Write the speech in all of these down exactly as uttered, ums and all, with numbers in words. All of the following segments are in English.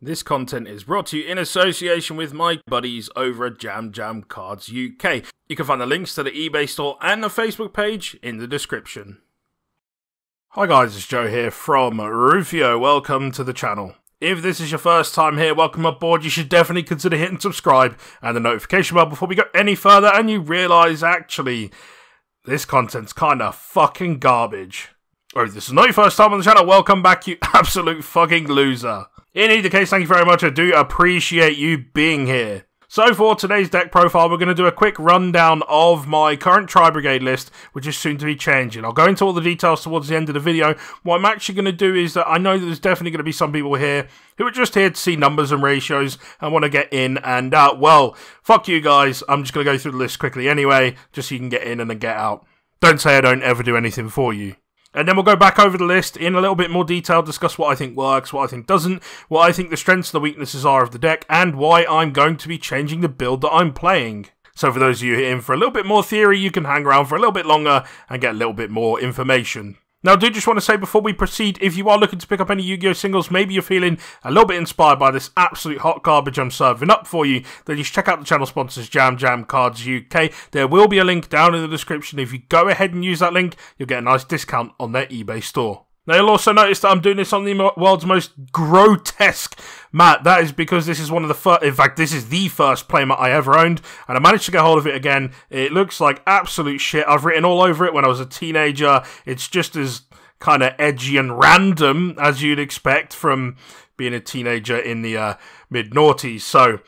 This content is brought to you in association with my buddies over at Jam Jam Cards U K. You can find the links to the eBay store and the Facebook page in the description. Hi guys, it's Joe here from Rufio. Welcome to the channel. If this is your first time here, welcome aboard. You should definitely consider hitting subscribe and the notification bell before we go any further and you realise, actually, this content's kinda fucking garbage. Or if this is not your first time on the channel, welcome back, you absolute fucking loser. In either case, thank you very much. I do appreciate you being here. So for today's deck profile, we're going to do a quick rundown of my current Tri-Brigade list, which is soon to be changing. I'll go into all the details towards the end of the video. What I'm actually going to do is that I know that there's definitely going to be some people here who are just here to see numbers and ratios and want to get in and out. Well, fuck you guys. I'm just going to go through the list quickly anyway, just so you can get in and then get out. Don't say I don't ever do anything for you. And then we'll go back over the list in a little bit more detail, discuss what I think works, what I think doesn't, what I think the strengths and the weaknesses are of the deck, and why I'm going to be changing the build that I'm playing. So for those of you in for a little bit more theory, you can hang around for a little bit longer and get a little bit more information. Now I do just want to say before we proceed, if you are looking to pick up any Yu-Gi-Oh! Singles, maybe you're feeling a little bit inspired by this absolute hot garbage I'm serving up for you, then you should check out the channel sponsors Jam Jam Cards U K. There will be a link down in the description. If you go ahead and use that link, you'll get a nice discount on their eBay store. Now you'll also notice that I'm doing this on the world's most grotesque mat. That is because this is one of the first, in fact this is the first playmat I ever owned, and I managed to get hold of it again. It looks like absolute shit. I've written all over it when I was a teenager. It's just as kind of edgy and random as you'd expect from being a teenager in the uh, mid-noughties. So,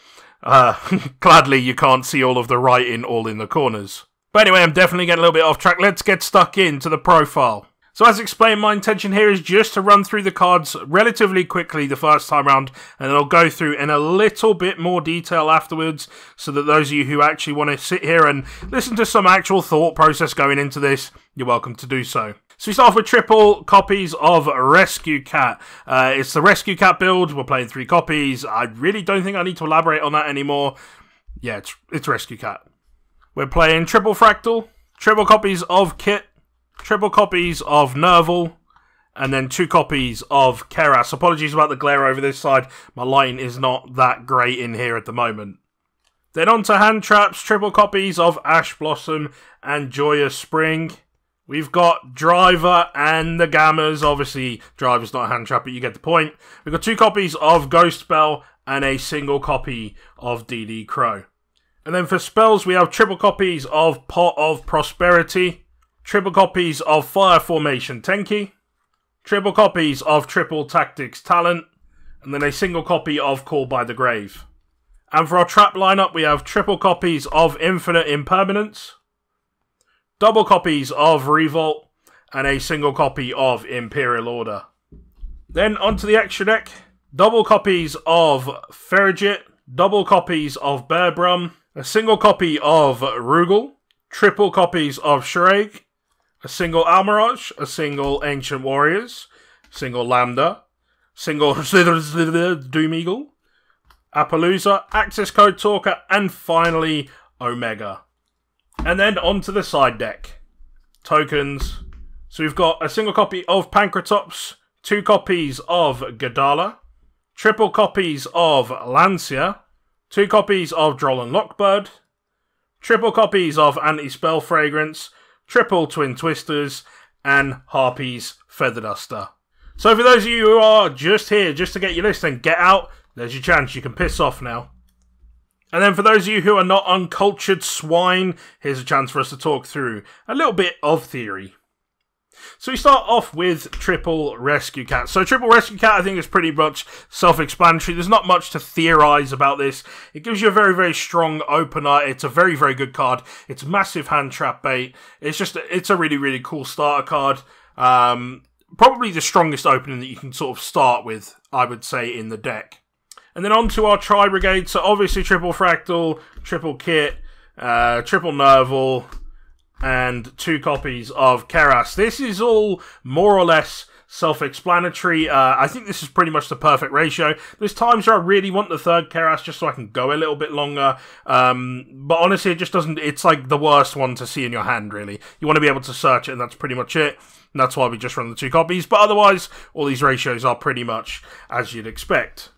uh, gladly you can't see all of the writing all in the corners. But anyway, I'm definitely getting a little bit off track. Let's get stuck into the profile. So as explained, my intention here is just to run through the cards relatively quickly the first time round, and I'll go through in a little bit more detail afterwards, so that those of you who actually want to sit here and listen to some actual thought process going into this, you're welcome to do so. So we start off with triple copies of Rescue Cat. Uh, it's the Rescue Cat build. We're playing three copies. I really don't think I need to elaborate on that anymore. Yeah, it's, it's Rescue Cat. We're playing triple Fractal, triple copies of Kit, triple copies of Nervall, and then two copies of Keras. Apologies about the glare over this side. My lighting is not that great in here at the moment. Then on to hand traps. Triple copies of Ash Blossom and Joyous Spring. We've got Driver and the Gammas. Obviously, Driver's not a hand trap, but you get the point. We've got two copies of Ghost Spell and a single copy of D D. Crow. And then for spells, we have triple copies of Pot of Prosperity, triple copies of Fire Formation Tenki, triple copies of Triple Tactics Talent, and then a single copy of Call by the Grave. And for our trap lineup, we have triple copies of Infinite Impermanence, double copies of Revolt, and a single copy of Imperial Order. Then onto the extra deck, double copies of Ferrigit, double copies of Bearbrumm, a single copy of Rugal, triple copies of Shuraig, a single Almiraj, a single Ancient Warriors, single Lambda, single Doom Eagle, Apollousa, Access Code Talker, and finally Omega. And then onto the side deck. Tokens. So we've got a single copy of Pankratops, two copies of Gadala, triple copies of Lancia, two copies of Droll and Lockbird, triple copies of Anti-Spell Fragrance, triple Twin Twisters, and Harpy's Feather Duster. So for those of you who are just here just to get your list and get out, there's your chance. You can piss off now. And then for those of you who are not uncultured swine, here's a chance for us to talk through a little bit of theory. So we start off with triple Rescue Cat. So triple Rescue Cat I think is pretty much self-explanatory. There's not much to theorise about this. It gives you a very, very strong opener. It's a very, very good card. It's massive hand trap bait. It's just, it's a really, really cool starter card. Um, probably the strongest opening that you can sort of start with, I would say, in the deck. And then on to our Tri-Brigade. So obviously triple Fractal, triple Kit, uh, triple Nervall, and two copies of Keras. This is all more or less self-explanatory. Uh, I think this is pretty much the perfect ratio. There's times where I really want the third Keras just so I can go a little bit longer. Um, but honestly, it just doesn't... It's like the worst one to see in your hand, really. You want to be able to search it, and that's pretty much it. And that's why we just run the two copies. But otherwise, all these ratios are pretty much as you'd expect.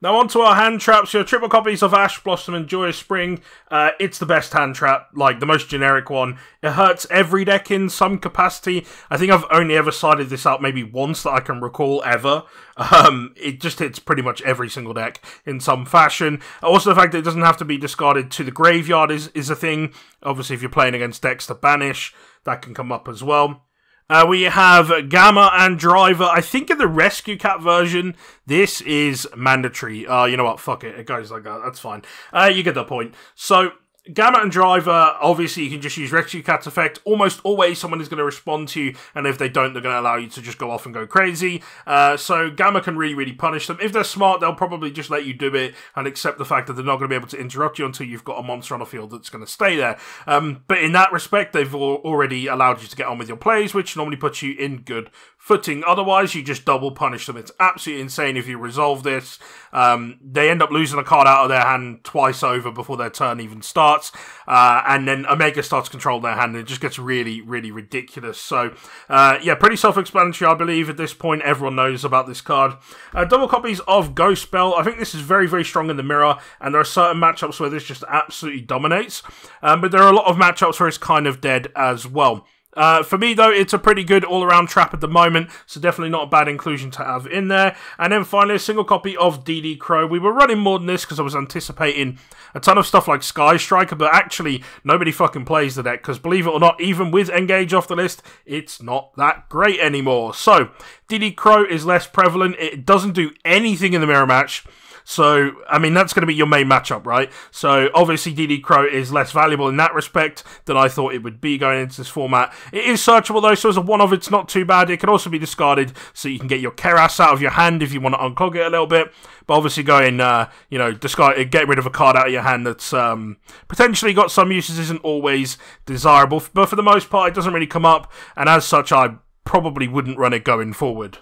Now onto our hand traps, your triple copies of Ash Blossom and Joyous Spring. Uh, it's the best hand trap, like the most generic one. It hurts every deck in some capacity. I think I've only ever sided this out maybe once that I can recall ever. Um, it just hits pretty much every single deck in some fashion. Also, the fact that it doesn't have to be discarded to the graveyard is, is a thing. Obviously, if you're playing against decks to banish, that can come up as well. Uh, we have Gamma and Driver. I think in the Rescue Cat version, this is mandatory. Uh, you know what? Fuck it. It goes like that. That's fine. Uh, you get the point. So, Gamma and Driver, obviously you can just use Rescue Cat's effect. Almost always someone is going to respond to you, and if they don't, they're going to allow you to just go off and go crazy. Uh, so Gamma can really, really punish them. If they're smart, they'll probably just let you do it and accept the fact that they're not going to be able to interrupt you until you've got a monster on the field that's going to stay there. Um, but in that respect, they've already allowed you to get on with your plays, which normally puts you in good footing. Otherwise, you just double punish them. It's absolutely insane if you resolve this. Um, they end up losing a card out of their hand twice over before their turn even starts. Uh, and then Omega starts controlling their hand, and it just gets really, really ridiculous. So, uh, yeah, pretty self-explanatory, I believe, at this point. Everyone knows about this card. Uh, double copies of Ghost Spell. I think this is very, very strong in the mirror, and there are certain matchups where this just absolutely dominates. Um, but there are a lot of matchups where it's kind of dead as well. Uh, for me, though, it's a pretty good all-around trap at the moment, so definitely not a bad inclusion to have in there. And then finally, a single copy of D D. Crow. We were running more than this because I was anticipating a ton of stuff like Sky Striker, but actually, nobody fucking plays the deck, because believe it or not, even with Engage off the list, it's not that great anymore. So, D D. Crow is less prevalent. It doesn't do anything in the mirror match. So, I mean, that's going to be your main matchup, right? So, obviously, D D. Crow is less valuable in that respect than I thought it would be going into this format. It is searchable, though, so as a one-off, it's not too bad. It can also be discarded, so you can get your Keras out of your hand if you want to unclog it a little bit. But obviously, going, uh, you know, discard, get rid of a card out of your hand that's um, potentially got some uses isn't always desirable. But for the most part, it doesn't really come up, and as such, I probably wouldn't run it going forward.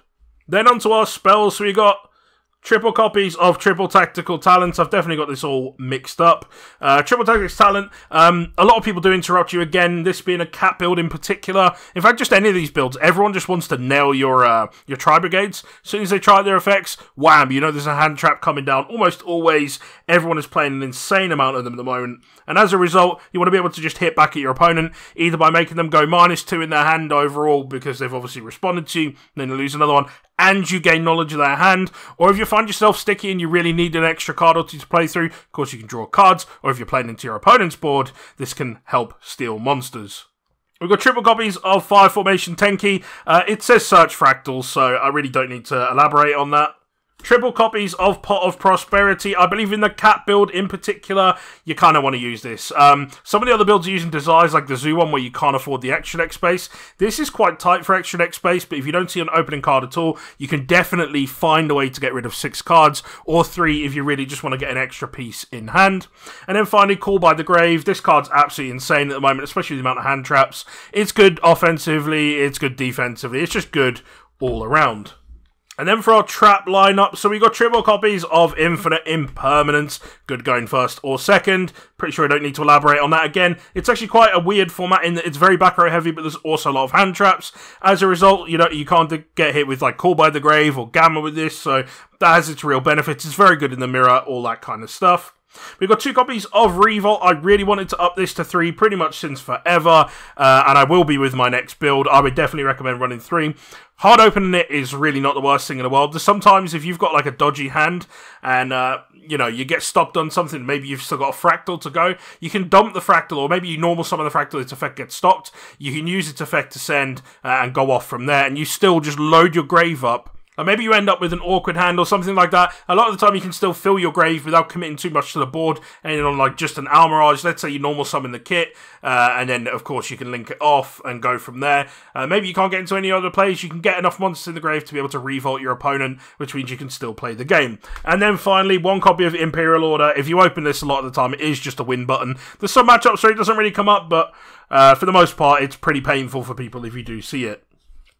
Then onto our spells. So we got triple copies of Triple Tactical Talent. I've definitely got this all mixed up. Uh, Triple Tactics Talent. Um, a lot of people do interrupt you again. This being a cat build in particular. In fact, just any of these builds. Everyone just wants to nail your uh, your Tri-Brigades. As soon as they try their effects, wham! You know there's a hand trap coming down. Almost always, everyone is playing an insane amount of them at the moment. And as a result, you want to be able to just hit back at your opponent, either by making them go minus two in their hand overall, because they've obviously responded to you, and then they lose another one, and you gain knowledge of their hand. Or if you find yourself sticky and you really need an extra card or two to play through, of course you can draw cards, or if you're playing into your opponent's board, this can help steal monsters. We've got triple copies of Fire Formation Tenki. Uh, it says search Fractal, so I really don't need to elaborate on that. Triple copies of Pot of Prosperity. I believe in the cat build in particular, you kind of want to use this. Um, some of the other builds are using desires, like the zoo one, where you can't afford the extra deck space. This is quite tight for extra deck space, but if you don't see an opening card at all, you can definitely find a way to get rid of six cards, or three if you really just want to get an extra piece in hand. And then finally, Call by the Grave. This card's absolutely insane at the moment, especially the amount of hand traps. It's good offensively, it's good defensively, it's just good all around. And then for our trap lineup, so we got triple copies of Infinite Impermanence. Good going first or second. Pretty sure I don't need to elaborate on that again. It's actually quite a weird format in that it's very back row heavy, but there's also a lot of hand traps. As a result, you know, you can't get hit with like Call by the Grave or Gamma with this, so that has its real benefits. It's very good in the mirror, all that kind of stuff. We've got two copies of Revolt. I really wanted to up this to three pretty much since forever, uh, and I will be with my next build. I would definitely recommend running three. Hard opening it is really not the worst thing in the world. Sometimes if you've got like a dodgy hand and, uh, you know, you get stopped on something, maybe you've still got a Fractal to go, you can dump the Fractal, or maybe you normal summon the Fractal, its effect gets stopped. You can use its effect to send uh, and go off from there, and you still just load your grave up. And maybe you end up with an awkward hand or something like that. A lot of the time you can still fill your grave without committing too much to the board. And on like just an Almiraj, let's say you normal summon the Kit. Uh, and then, of course, you can link it off and go from there. Uh, maybe you can't get into any other plays. You can get enough monsters in the grave to be able to revolt your opponent, which means you can still play the game. And then finally, one copy of Imperial Order. If you open this a lot of the time, it is just a win button. There's some matchups where it doesn't really come up, but uh, for the most part, it's pretty painful for people if you do see it.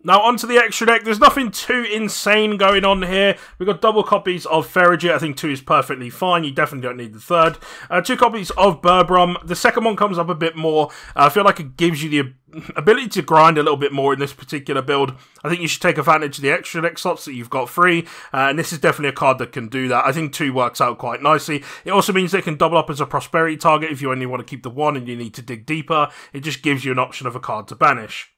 Now onto the extra deck. There's nothing too insane going on here. We've got double copies of Ferrigit. I think two is perfectly fine. You definitely don't need the third. Uh, two copies of Bearbrumm. The second one comes up a bit more. Uh, I feel like it gives you the ability to grind a little bit more in this particular build. I think you should take advantage of the extra deck slots that you've got free, uh, and this is definitely a card that can do that. I think two works out quite nicely. It also means they can double up as a prosperity target if you only want to keep the one and you need to dig deeper. It just gives you an option of a card to banish.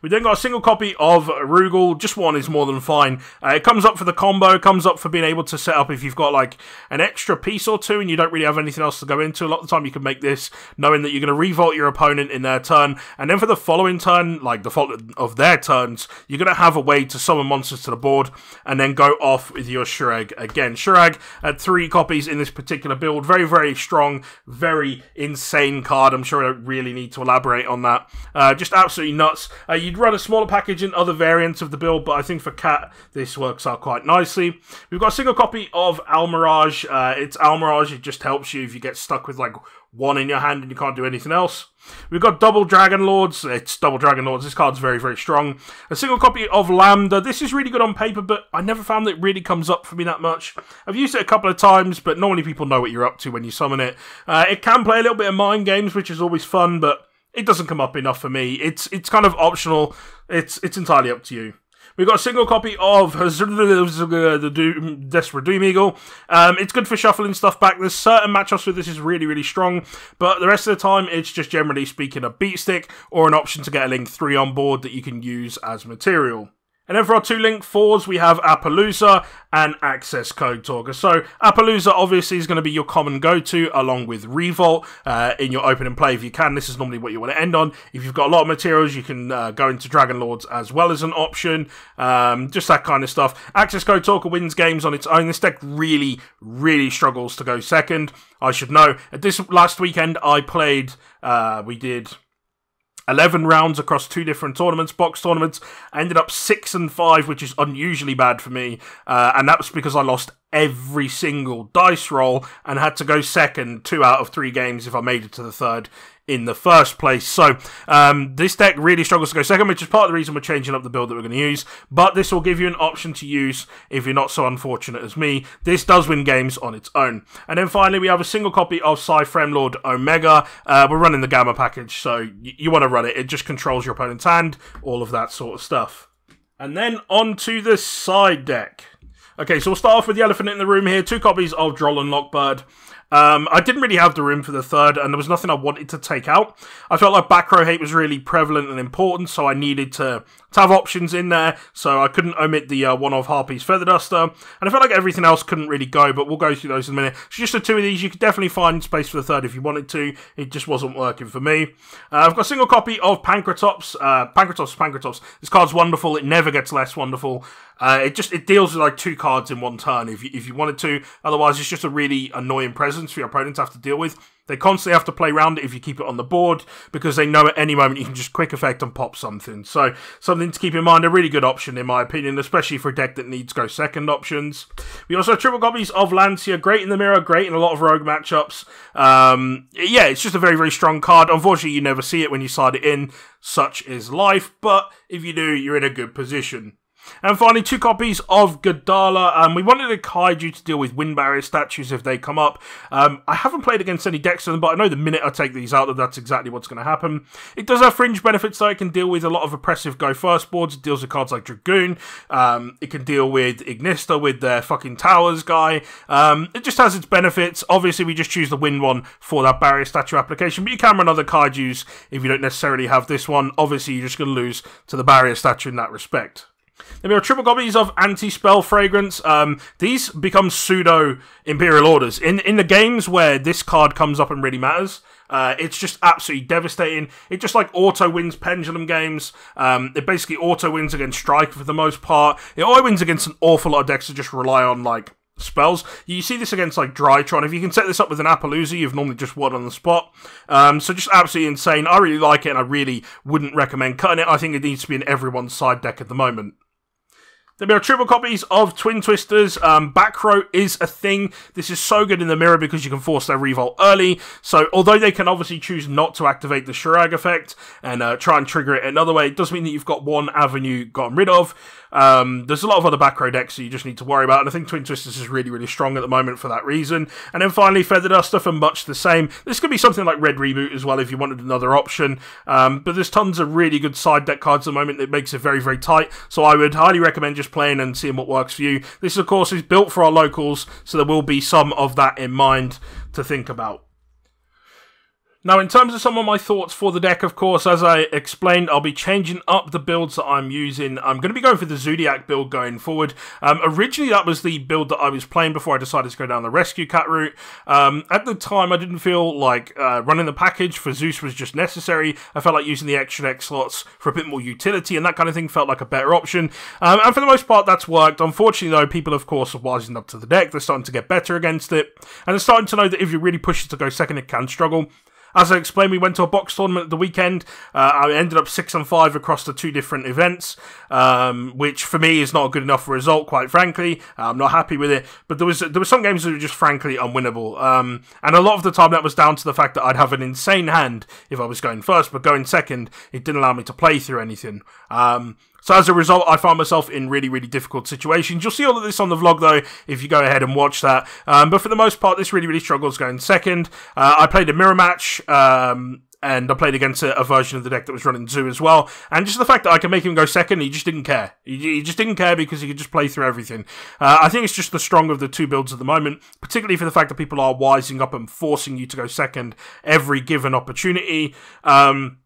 We then got a single copy of Rugal. Just one is more than fine. Uh, it comes up for the combo, comes up for being able to set up if you've got like an extra piece or two and you don't really have anything else to go into. A lot of the time you can make this knowing that you're going to revolt your opponent in their turn, and then for the following turn, like the fault of their turns, you're going to have a way to summon monsters to the board and then go off with your Shuraig again. Shuraig had three copies in this particular build. Very, very strong, very insane card. I'm sure I don't really need to elaborate on that. Uh, just absolutely nuts. Uh, you'd run a smaller package in other variants of the build, but I think for Cat, this works out quite nicely. We've got a single copy of Almiraj. Uh, it's Almiraj. It just helps you if you get stuck with, like, one in your hand and you can't do anything else. We've got double Dragon Lords. It's double Dragon Lords. This card's very, very strong. A single copy of Lambda. This is really good on paper, but I never found that it really comes up for me that much. I've used it a couple of times, but normally people know what you're up to when you summon it. Uh, it can play a little bit of mind games, which is always fun, but it doesn't come up enough for me. It's it's kind of optional. It's it's entirely up to you. We've got a single copy of the Doom, Desperate Doom Eagle. Um, it's good for shuffling stuff back. There's certain matchups where this is really, really strong, but the rest of the time, it's just generally speaking a beat stick or an option to get a Link three on board that you can use as material. And then for our two Link fours, we have Apollousa and Access Code Talker. So Apollousa obviously is going to be your common go-to along with Revolt uh, in your open and play if you can. This is normally what you want to end on. If you've got a lot of materials, you can uh, go into Dragon Lords as well as an option. Um, just that kind of stuff. Access Code Talker wins games on its own. This deck really, really struggles to go second. I should know. At this last weekend, I played... Uh, we did... eleven rounds across two different tournaments, box tournaments. I ended up six and five, which is unusually bad for me. Uh, and that was because I lost every single dice roll and had to go second two out of three games if I made it to the third in the first place. So um, this deck really struggles to go second, which is part of the reason we're changing up the build that we're going to use. But this will give you an option to use if you're not so unfortunate as me. This does win games on its own. And then finally, we have a single copy of Psy Fremlord Omega. Uh, we're running the Gamma package, so you want to run it. It just controls your opponent's hand, all of that sort of stuff. And then onto the side deck. Okay, so we'll start off with the elephant in the room here. Two copies of Droll and Lockbird. Um, I didn't really have the room for the third, and there was nothing I wanted to take out. I felt like back row hate was really prevalent and important, so I needed to, to have options in there, so I couldn't omit the uh, one-off Harpy's Feather Duster, and I felt like everything else couldn't really go, but we'll go through those in a minute. So just the two of these, you could definitely find space for the third if you wanted to. It just wasn't working for me. Uh, I've got a single copy of Pankratops. Uh, Pankratops, Pankratops. This card's wonderful. It never gets less wonderful. Uh, it just it deals with like two cards in one turn if you, if you wanted to. Otherwise, it's just a really annoying presence for your opponent to have to deal with. They constantly have to play around it if you keep it on the board because they know at any moment you can just quick effect and pop something. So something to keep in mind, a really good option in my opinion, especially for a deck that needs go second options. We also have triple copies of Lancia, great in the mirror, great in a lot of rogue matchups. Um, yeah, it's just a very, very strong card. Unfortunately, you never see it when you side it in. Such is life, but if you do, you're in a good position. And finally, two copies of Gadala. Um, we wanted a kaiju to deal with wind barrier statues if they come up. Um, I haven't played against any decks of them, but I know the minute I take these out, that that's exactly what's going to happen. It does have fringe benefits, though. It can deal with a lot of oppressive go first boards. It deals with cards like Dragoon. Um, it can deal with Ignista with their fucking towers guy. Um, it just has its benefits. Obviously, we just choose the wind one for that barrier statue application, but you can run other kaijus if you don't necessarily have this one. Obviously, you're just going to lose to the barrier statue in that respect. Then we have triple copies of Anti-Spell Fragrance. Um, these become pseudo-Imperial Orders. In, in the games where this card comes up and really matters, uh, it's just absolutely devastating. It just like auto-wins Pendulum games. Um, it basically auto-wins against Striker for the most part. It auto-wins against an awful lot of decks that just rely on, like, spells. You see this against like Drytron. If you can set this up with an Apollousa, you've normally just won on the spot. Um, so just absolutely insane. I really like it, and I really wouldn't recommend cutting it. I think it needs to be in everyone's side deck at the moment. There are triple copies of Twin Twisters. Um, back row is a thing. This is so good in the mirror because you can force their revolt early. So although they can obviously choose not to activate the Shuraig effect and uh, try and trigger it another way, it does mean that you've got one avenue gotten rid of. Um, there's a lot of other back row decks that you just need to worry about, and I think Twin Twisters is really, really strong at the moment for that reason. And then finally, Feather Duster for much the same. This could be something like Red Reboot as well if you wanted another option. Um, but there's tons of really good side deck cards at the moment that makes it very, very tight. So I would highly recommend just playing and seeing what works for you. This, of course, is built for our locals, so there will be some of that in mind to think about. Now, in terms of some of my thoughts for the deck, of course, as I explained, I'll be changing up the builds that I'm using. I'm going to be going for the Zoodiac build going forward. Um, originally, that was the build that I was playing before I decided to go down the Rescue Cat route. Um, at the time, I didn't feel like uh, running the package for Zeus was just necessary. I felt like using the extra deck slots for a bit more utility and that kind of thing felt like a better option. Um, and for the most part, that's worked. Unfortunately, though, people, of course, are wising up to the deck. They're starting to get better against it. And they're starting to know that if you really push it to go second, it can struggle. As I explained, we went to a box tournament at the weekend. Uh, I ended up six and five across the two different events, um, which for me is not a good enough result, quite frankly. I'm not happy with it. But there was there were some games that were just frankly unwinnable. Um, and a lot of the time that was down to the fact that I'd have an insane hand if I was going first, but going second, it didn't allow me to play through anything. Um... So as a result, I find myself in really, really difficult situations. You'll see all of this on the vlog, though, if you go ahead and watch that. Um, but for the most part, this really, really struggles going second. Uh, I played a mirror match, um, and I played against a, a version of the deck that was running Zoo as well. And just the fact that I could make him go second, he just didn't care. He, he just didn't care because he could just play through everything. Uh, I think it's just the stronger of the two builds at the moment, particularly for the fact that people are wising up and forcing you to go second every given opportunity. Um...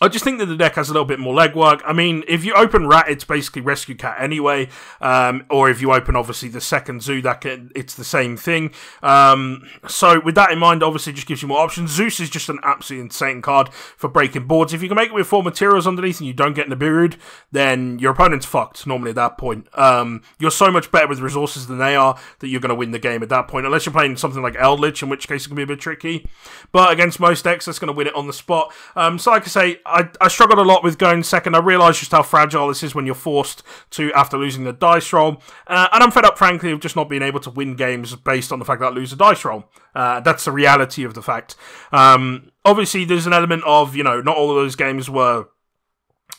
I just think that the deck has a little bit more legwork. I mean, if you open Rat, it's basically Rescue Cat anyway. Um, or if you open, obviously, the second Zoo, that can, it's the same thing. Um, so with that in mind, obviously, it just gives you more options. Zeus is just an absolutely insane card for breaking boards. If you can make it with four materials underneath and you don't get Nibiru'd, then your opponent's fucked, normally, at that point. Um, you're so much better with resources than they are that you're going to win the game at that point, unless you're playing something like Eldritch, in which case it can be a bit tricky. But against most decks, that's going to win it on the spot. Um, so like I say, I, I struggled a lot with going second. I realised just how fragile this is when you're forced to after losing the dice roll. Uh, and I'm fed up, frankly, of just not being able to win games based on the fact that I lose a dice roll. Uh, that's the reality of the fact. Um, obviously, there's an element of, you know, not all of those games were...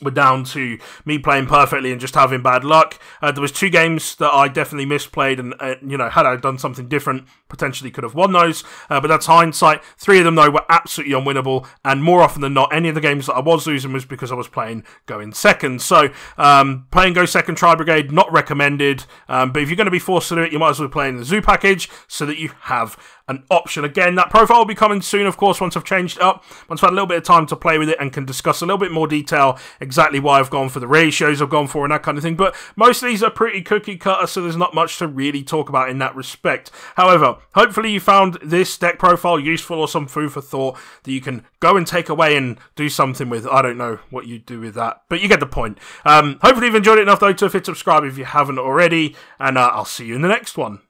were down to me playing perfectly and just having bad luck. Uh, there was two games that I definitely misplayed, and uh, you know, had I done something different, potentially could have won those. Uh, but that's hindsight. Three of them though were absolutely unwinnable, and more often than not, any of the games that I was losing was because I was playing going second. So um, playing go second Tri-Brigade, not recommended. Um, but if you're going to be forced to do it, you might as well be playing the Zoo package so that you have an option. Again, that profile will be coming soon, of course, once I've changed it up, once I've had a little bit of time to play with it and can discuss a little bit more detail exactly why I've gone for the ratios I've gone for and that kind of thing. But most of these are pretty cookie cutter, so there's not much to really talk about in that respect. However, hopefully you found this deck profile useful or some food for thought that you can go and take away and do something with. I don't know what you do with that, but you get the point. Um, hopefully you've enjoyed it enough, though, to hit subscribe if you haven't already, and uh, I'll see you in the next one.